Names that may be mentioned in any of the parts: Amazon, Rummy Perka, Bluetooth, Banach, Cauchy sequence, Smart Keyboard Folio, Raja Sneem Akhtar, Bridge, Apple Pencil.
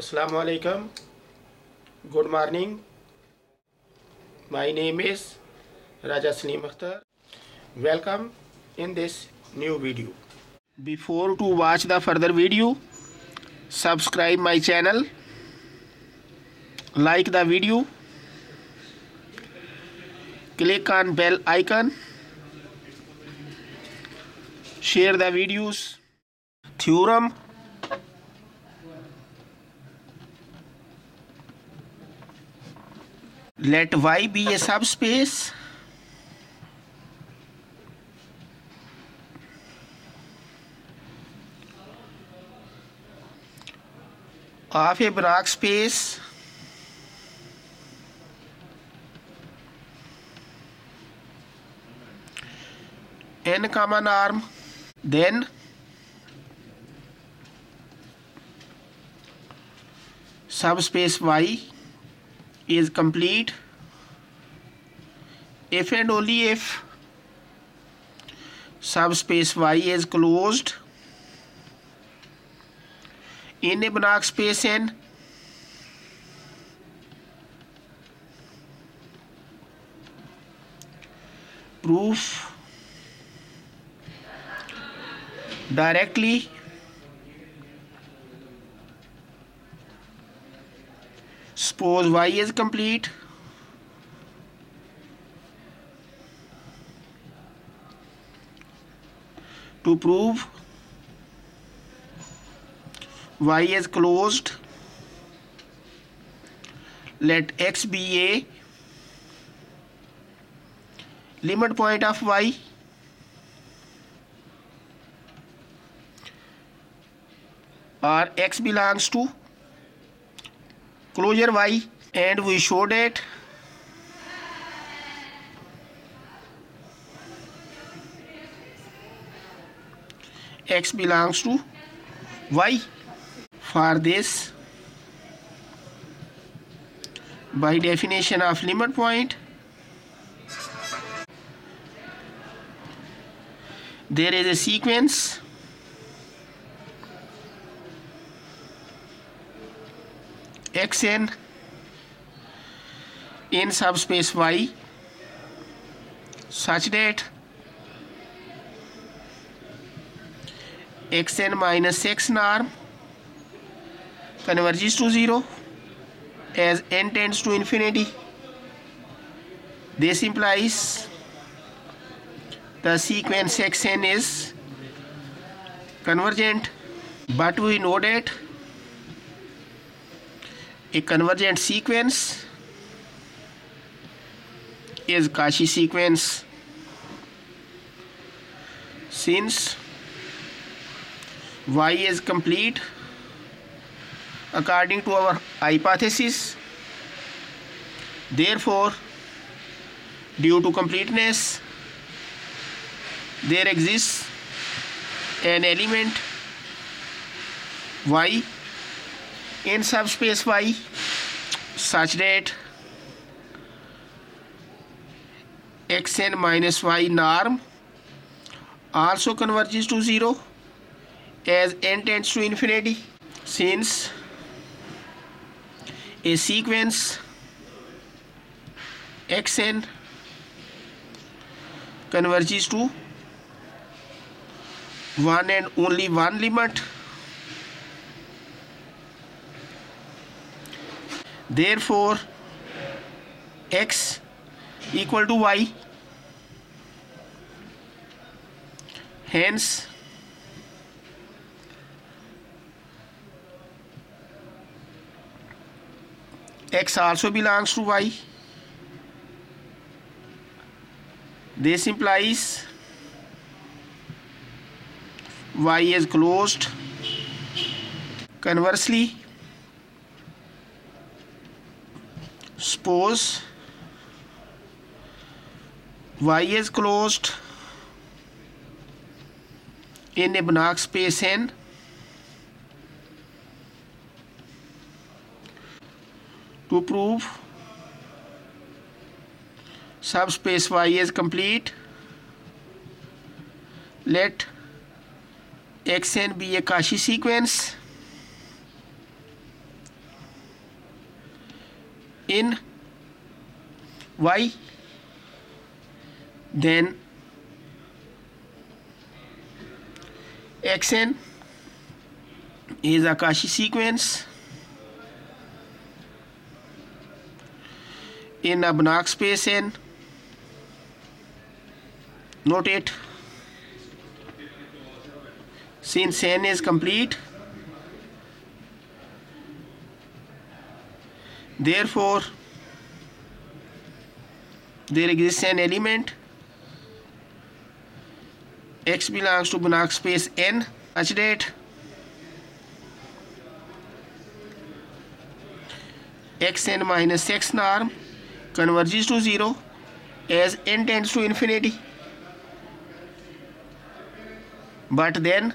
Assalamu alaikum. Good morning. My name is Raja Sneem Akhtar. Welcome in this new video. Before to watch the further video, subscribe my channel, like the video, click on bell icon, share the videos. Theorem let Y be a subspace of a Banach space n common arm, then subspace Y is complete if and only if subspace Y is closed in a Banach space N proof directly suppose Y is complete to prove Y is closed let X be a limit point of Y or X belongs to closure Y, and we showed it X belongs to Y. For this, by definition of limit point, there is a sequence Xn in subspace Y such that Xn minus X norm converges to 0 as n tends to infinity. This implies the sequence Xn is convergent, but we know that a convergent sequence is Cauchy sequence, since Y is complete according to our hypothesis. Therefore, due to completeness, there exists an element Y in subspace Y such that Xn minus Y norm also converges to 0 as n tends to infinity, since a sequence Xn converges to one and only one limit. Therefore, X equal to Y. Hence, X also belongs to Y. This implies Y is closed. Conversely, suppose Y is closed in a Banach space N to prove subspace Y is complete, let Xn be a Cauchy sequence in y, then xn is a Cauchy sequence in a Banach space n. Note it, since n is complete, therefore there exists an element x belongs to Banach space n such that xn minus x norm converges to 0 as n tends to infinity. But then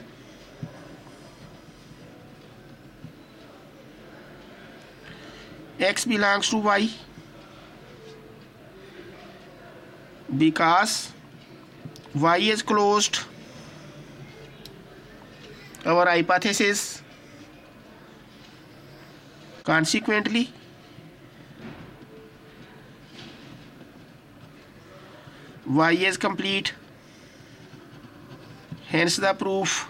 x belongs to y because y is closed. Our hypothesis, consequently, y is complete. Hence the proof.